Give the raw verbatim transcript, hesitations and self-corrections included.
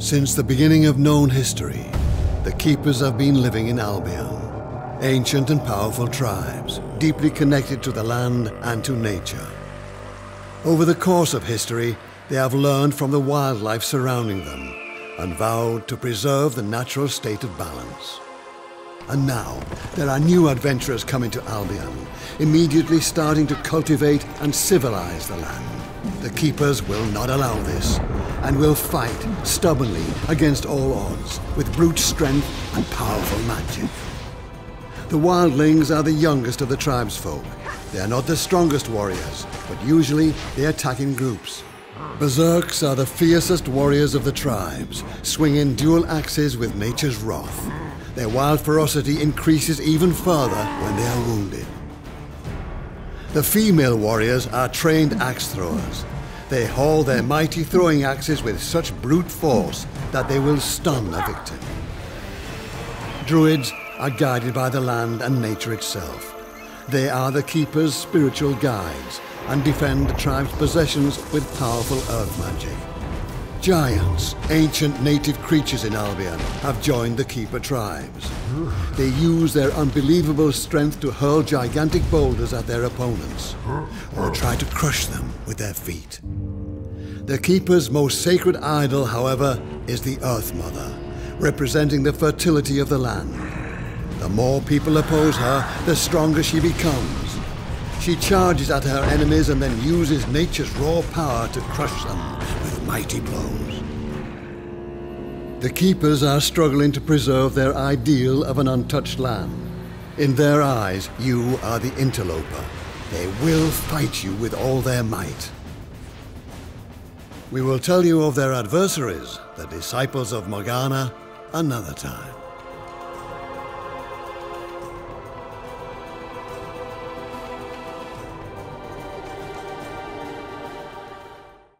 Since the beginning of known history, the Keepers have been living in Albion, ancient and powerful tribes, deeply connected to the land and to nature. Over the course of history, they have learned from the wildlife surrounding them and vowed to preserve the natural state of balance. And now, there are new adventurers coming to Albion, immediately starting to cultivate and civilize the land. The Keepers will not allow this, and will fight stubbornly against all odds, with brute strength and powerful magic. The Wildlings are the youngest of the tribesfolk. They are not the strongest warriors, but usually they attack in groups. Berserks are the fiercest warriors of the tribes, swinging dual axes with nature's wrath. Their wild ferocity increases even further when they are wounded. The female warriors are trained axe throwers. They haul their mighty throwing axes with such brute force that they will stun a victim. Druids are guided by the land and nature itself. They are the Keepers' spiritual guides and defend the tribe's possessions with powerful earth magic. Giants, ancient native creatures in Albion, have joined the Keeper tribes. They use their unbelievable strength to hurl gigantic boulders at their opponents, or try to crush them with their feet. The Keeper's most sacred idol, however, is the Earth Mother, representing the fertility of the land. The more people oppose her, the stronger she becomes. She charges at her enemies and then uses nature's raw power to crush them with mighty blows. The Keepers are struggling to preserve their ideal of an untouched land. In their eyes, you are the interloper. They will fight you with all their might. We will tell you of their adversaries, the Disciples of Morgana, another time.